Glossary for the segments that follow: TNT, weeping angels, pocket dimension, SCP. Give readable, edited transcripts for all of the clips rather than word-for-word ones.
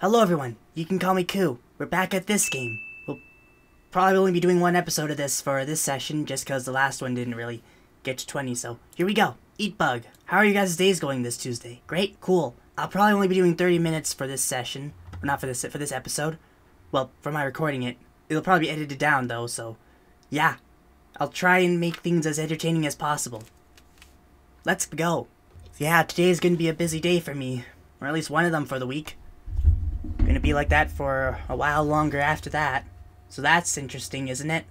Hello everyone, you can call me Koo. We're back at this game. We'll probably only be doing one episode of this for this session, just because the last one didn't really get to 20, so here we go. Eat Bug. How are you guys' days going this Tuesday? Great? Cool. I'll probably only be doing 30 minutes for this session. Or not for this episode. Well, for my recording it. It'll probably be edited down though, so yeah. I'll try and make things as entertaining as possible. Let's go. Yeah, today's gonna be a busy day for me. Or at least one of them for the week. Gonna be like that for a while longer after that, so that's interesting, isn't it?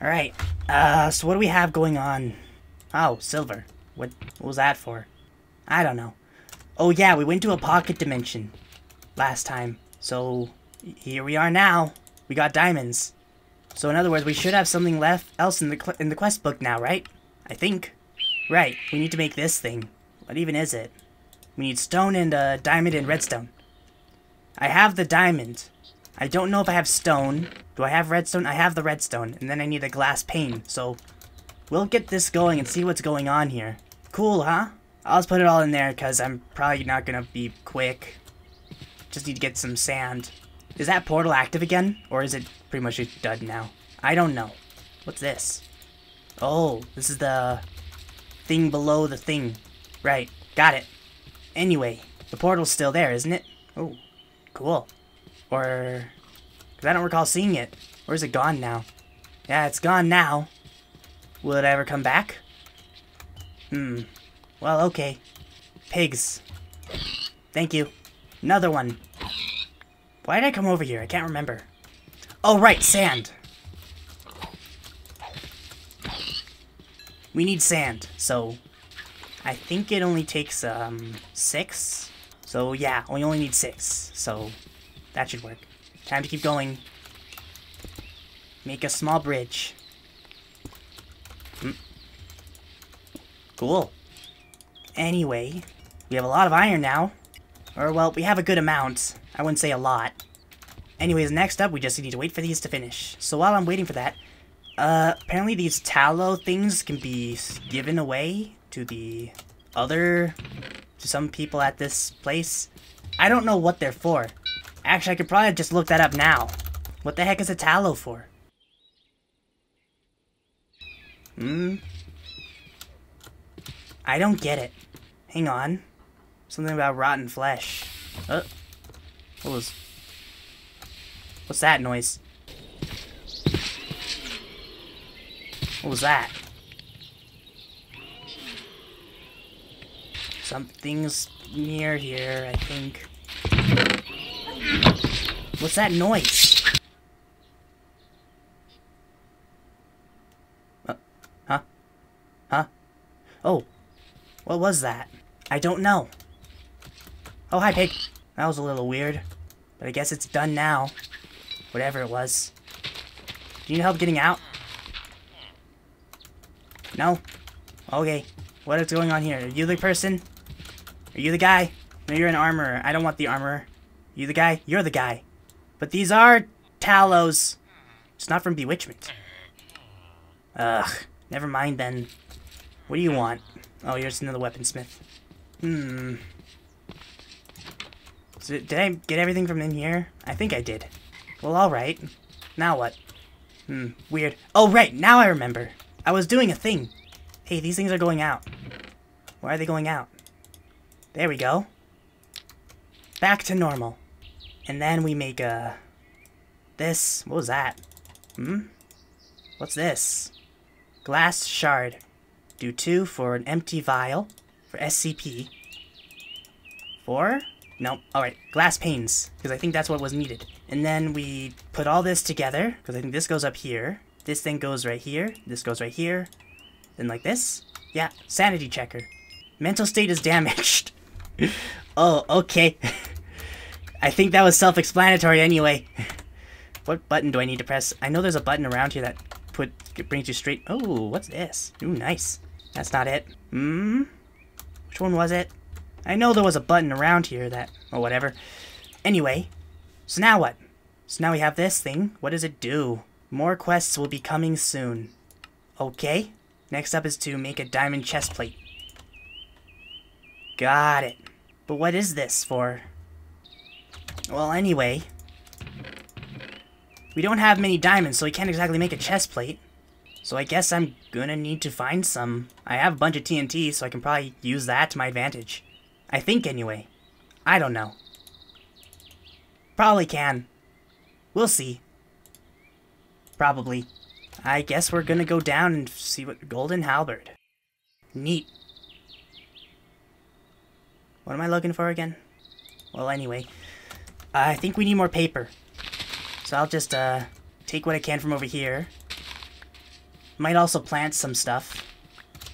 All right, so what do we have going on? Oh, silver. What was that for? I don't know. Oh yeah, we went to a pocket dimension last time, so here we are now. We got diamonds, so in other words, we should have something else in the quest book now, right? I think. Right. We need to make this thing. What even is it? We need stone and diamond and redstone. I have the diamond. I don't know if I have stone. Do I have redstone? I have the redstone. And then I need a glass pane. So we'll get this going and see what's going on here. Cool, huh? I'll just put it all in there because I'm probably not going to be quick. Just need to get some sand. Is that portal active again? Or is it pretty much done now? I don't know. What's this? Oh, this is the thing below the thing. Right. Got it. Anyway, the portal's still there, isn't it? Oh. Cool. Or... because I don't recall seeing it. Or is it gone now? Yeah, it's gone now. Will it ever come back? Well, okay. Pigs. Thank you. Another one. Why did I come over here? I can't remember. Oh, right. Sand. We need sand. So, I think it only takes, 6... So yeah, we only need 6, so that should work. Time to keep going. Make a small bridge. Cool. Anyway, we have a lot of iron now. Or well, we have a good amount. I wouldn't say a lot. Anyways, next up we just need to wait for these to finish. So while I'm waiting for that, apparently these tallow things can be given away to the other... to some people at this place. I don't know what they're for. Actually, I could probably just look that up now. What the heck is a tallow for? I don't get it. Hang on. Something about rotten flesh. What's that noise? What was that? Something's near here, I think. What's that noise? Huh? Oh. What was that? I don't know. Oh, hi, pig. That was a little weird. But I guess it's done now. Whatever it was. Do you need help getting out? No? Okay. What is going on here? Are you the person? Are you the guy? No, you're an armorer. I don't want the armorer. You the guy? You're the guy. But these are tallows. It's not from Bewitchment. Ugh. Never mind then. What do you want? Oh, here's another weaponsmith. So did I get everything from in here? I think I did. Well, alright. Now what? Weird. Oh, right. Now I remember. I was doing a thing. Hey, these things are going out. Why are they going out? There we go. Back to normal. And then we make a... this. What was that? What's this? Glass shard. Do 2 for an empty vial. For SCP. 4? No. Alright. Glass panes. Because I think that's what was needed. And then we put all this together. Because I think this goes up here. This thing goes right here. This goes right here. Then like this? Yeah, sanity checker. Mental state is damaged. Oh, okay. I think that was self-explanatory anyway. What button do I need to press? I know there's a button around here that brings you straight. Oh, what's this? Ooh, nice. That's not it. Which one was it? I know there was a button around here that... oh, whatever. Anyway, so now what? So now we have this thing. What does it do? More quests will be coming soon. Okay. Next up is to make a diamond chest plate. Got it. But what is this for? Well, anyway, we don't have many diamonds, so we can't exactly make a chest plate. So I guess I'm gonna need to find some. I have a bunch of TNT, so I can probably use that to my advantage. I think, anyway. I don't know. Probably can. We'll see. Probably. I guess we're gonna go down and see what golden halberd. Neat. What am I looking for again? Well, anyway. I think we need more paper. So I'll just take what I can from over here. Might also plant some stuff.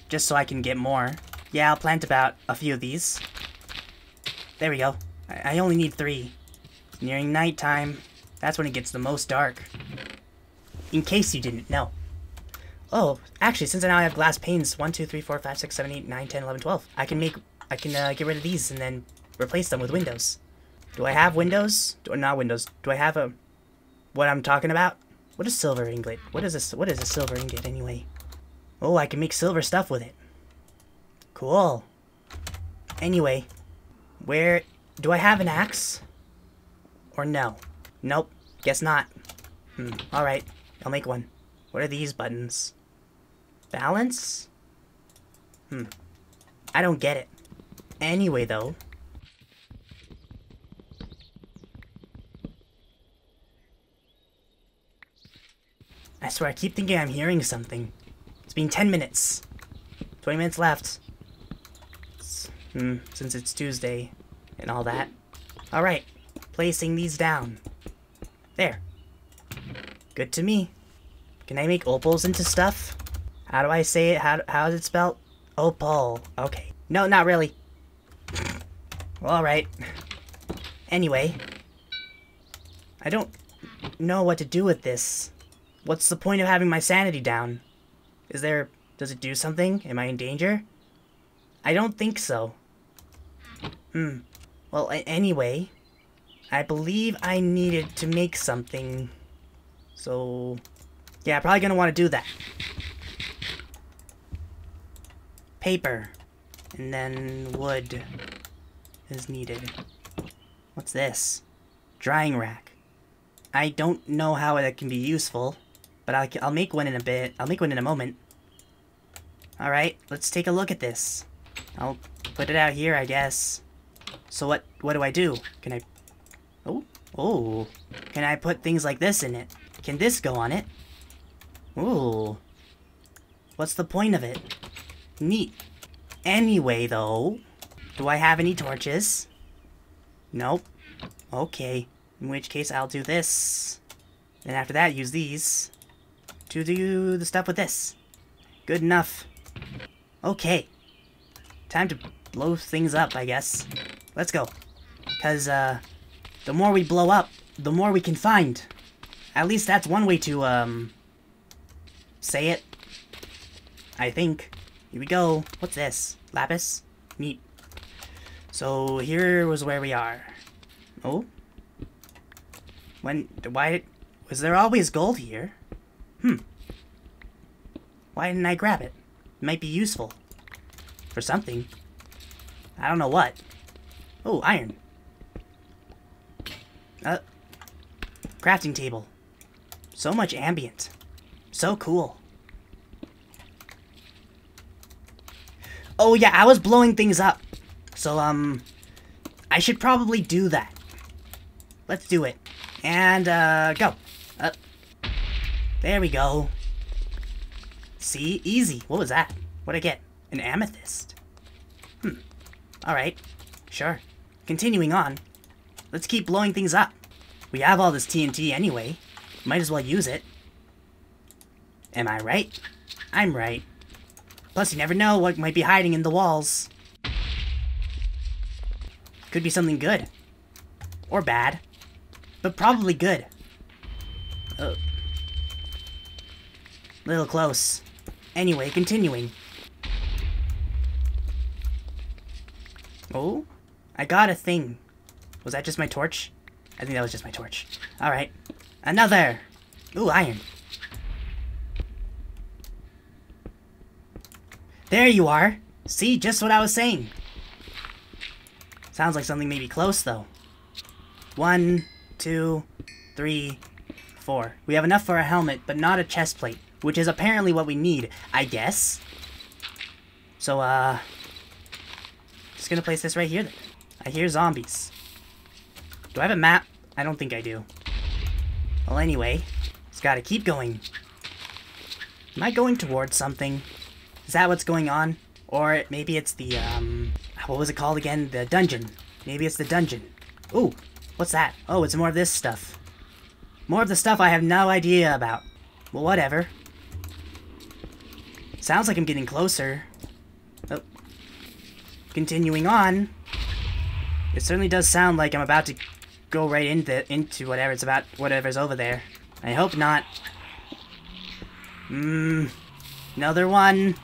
Just so I can get more. Yeah, I'll plant about a few of these. There we go. I only need 3. It's nearing nighttime. That's when it gets the most dark. In case you didn't know. Oh, actually, since I now have glass panes, 1, 2, 3, 4, 5, 6, 7, 8, 9, 10, 11, 12. I can get rid of these and then replace them with windows. Do I have windows? Not windows. Do I have a... What I'm talking about? What is silver ingot? What is a silver ingot anyway? Oh, I can make silver stuff with it. Cool. Anyway, where do I have an axe? Or no? Nope. Guess not. All right. I'll make one. What are these buttons? Balance? I don't get it. Anyway, though. I swear, I keep thinking I'm hearing something. It's been 10 minutes. 20 minutes left. Since it's Tuesday and all that. Alright, placing these down. There. Good to me. Can I make opals into stuff? How do I say it? How is it spelled? Opal. Okay. No, not really. Well, alright. Anyway. I don't know what to do with this. What's the point of having my sanity down? Does it do something? Am I in danger? I don't think so. Well, anyway, I believe I needed to make something. So, yeah, I'm probably gonna want to do that. Paper. And then wood is needed. What's this? Drying rack. I don't know how it can be useful. But I'll make one in a bit. I'll make one in a moment. Alright, let's take a look at this. I'll put it out here, I guess. So what do I do? Can I... Oh. Can I put things like this in it? Can this go on it? Ooh. What's the point of it? Neat. Anyway, though. Do I have any torches? Nope. Okay. In which case, I'll do this. And after that, use these to do the stuff with this. Good enough. Okay. Time to blow things up, I guess. Let's go. Because the more we blow up, the more we can find. At least that's one way to say it. I think. Here we go. What's this? Lapis? Neat. So here was where we are. Oh? Why... Was there always gold here? Why didn't I grab it? It might be useful. For something. I don't know what. Oh, iron. Crafting table. So much ambient. So cool. Oh yeah, I was blowing things up. So, I should probably do that. Let's do it. And, go. Up. There we go. See? Easy. What was that? What'd I get? An amethyst. Alright. Sure. Continuing on. Let's keep blowing things up. We have all this TNT anyway. Might as well use it. Am I right? I'm right. Plus, you never know what might be hiding in the walls. Could be something good. Or bad. But probably good. Oh. Little close. Anyway, continuing. Oh? I got a thing. Was that just my torch? I think that was just my torch. Alright. Another! Ooh, iron. There you are! See, just what I was saying. Sounds like something maybe close, though. 1, 2, 3, 4. We have enough for a helmet, but not a chest plate, which is apparently what we need, I guess. So, just gonna place this right here, then. I hear zombies. Do I have a map? I don't think I do. Well, anyway, it's gotta keep going. Am I going towards something? Is that what's going on? Or maybe it's the, what was it called again? The dungeon. Maybe it's the dungeon. Ooh, what's that? Oh, it's more of this stuff. More of the stuff I have no idea about. Well, whatever. Sounds like I'm getting closer. Oh. Continuing on. It certainly does sound like I'm about to go right into whatever it's about, whatever's over there. I hope not. Another one.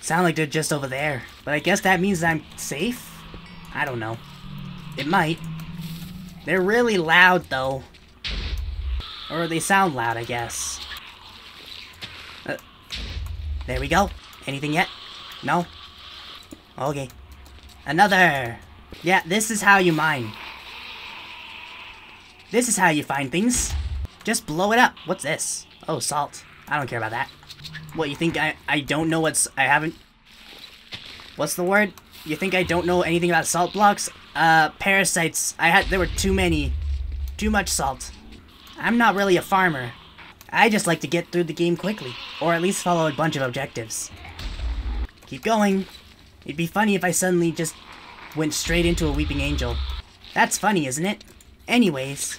Sound like they're just over there. But I guess that means that I'm safe? I don't know. It might. They're really loud, though. Or they sound loud, I guess. There we go. Anything yet? No? Okay. Another! Yeah, this is how you mine. This is how you find things. Just blow it up. What's this? Oh, salt. I don't care about that. What, you think I don't know what's... I haven't... What's the word? You think I don't know anything about salt blocks? Parasites. There were too many. Too much salt. I'm not really a farmer. I just like to get through the game quickly. Or at least follow a bunch of objectives. Keep going. It'd be funny if I suddenly just went straight into a weeping angel. That's funny, isn't it? Anyways.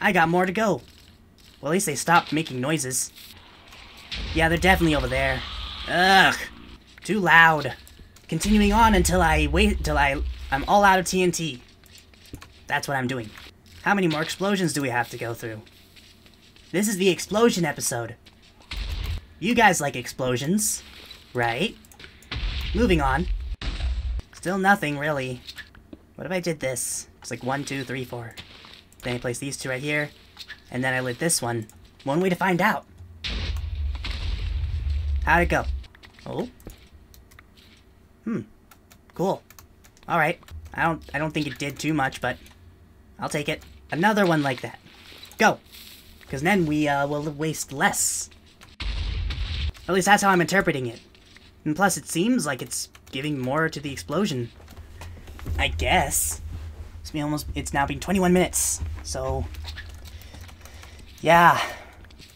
I got more to go. Well, at least they stopped making noises. Yeah, they're definitely over there. Ugh. Too loud. Continuing on until I'm all out of TNT. That's what I'm doing. How many more explosions do we have to go through? This is the explosion episode. You guys like explosions, right? Moving on. Still nothing, really. What if I did this? It's like 1, 2, 3, 4. Then I place these two right here. And then I lit this one. One way to find out. How'd it go? Oh. Cool. Alright. I don't think it did too much, but I'll take it. Another one like that. Go! Because then we will waste less. At least that's how I'm interpreting it. And plus it seems like it's giving more to the explosion. I guess. It's now been 21 minutes. So, yeah.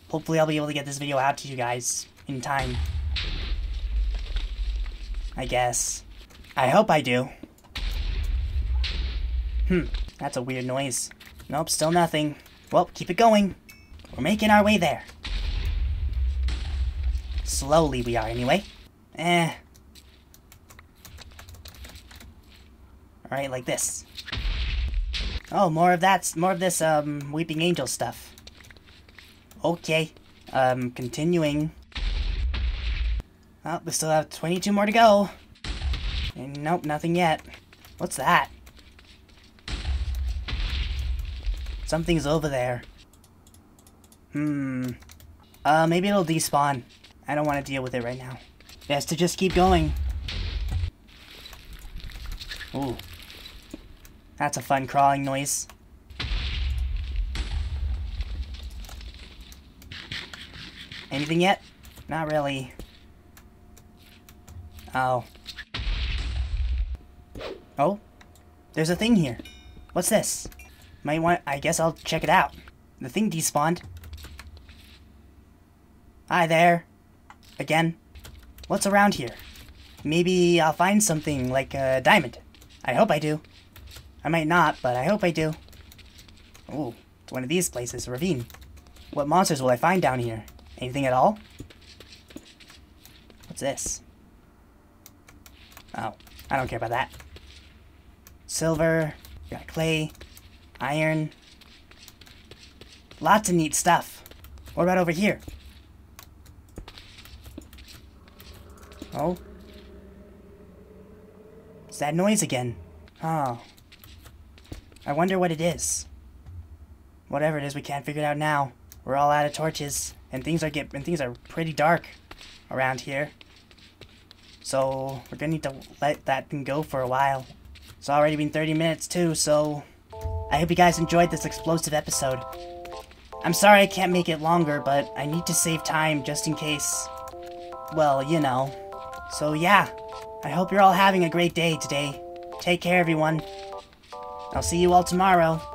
Hopefully I'll be able to get this video out to you guys in time. I guess. I hope I do. That's a weird noise. Nope, still nothing. Well, keep it going. We're making our way there. Slowly we are, anyway. Alright, like this. Oh, more of this, Weeping Angel stuff. Okay. Continuing. Oh, we still have 22 more to go. And nope, nothing yet. What's that? Something's over there. Maybe it'll despawn. I don't want to deal with it right now. Best to just keep going. Ooh. That's a fun crawling noise. Anything yet? Not really. Oh. Oh? There's a thing here. What's this? I guess I'll check it out. The thing despawned. Hi there. Again. What's around here? Maybe I'll find something like a diamond. I hope I do. I might not, but I hope I do. Ooh, it's one of these places, a ravine. What monsters will I find down here? Anything at all? What's this? Oh, I don't care about that. Silver, got clay, iron. Lots of neat stuff. What about over here? Oh. It's that noise again. Oh. I wonder what it is. Whatever it is, we can't figure it out now. We're all out of torches, and things are pretty dark around here. So, we're gonna need to let that thing go for a while. It's already been 30 minutes too, so I hope you guys enjoyed this explosive episode. I'm sorry I can't make it longer, but I need to save time just in case, well, you know. So yeah, I hope you're all having a great day today. Take care, everyone. I'll see you all tomorrow.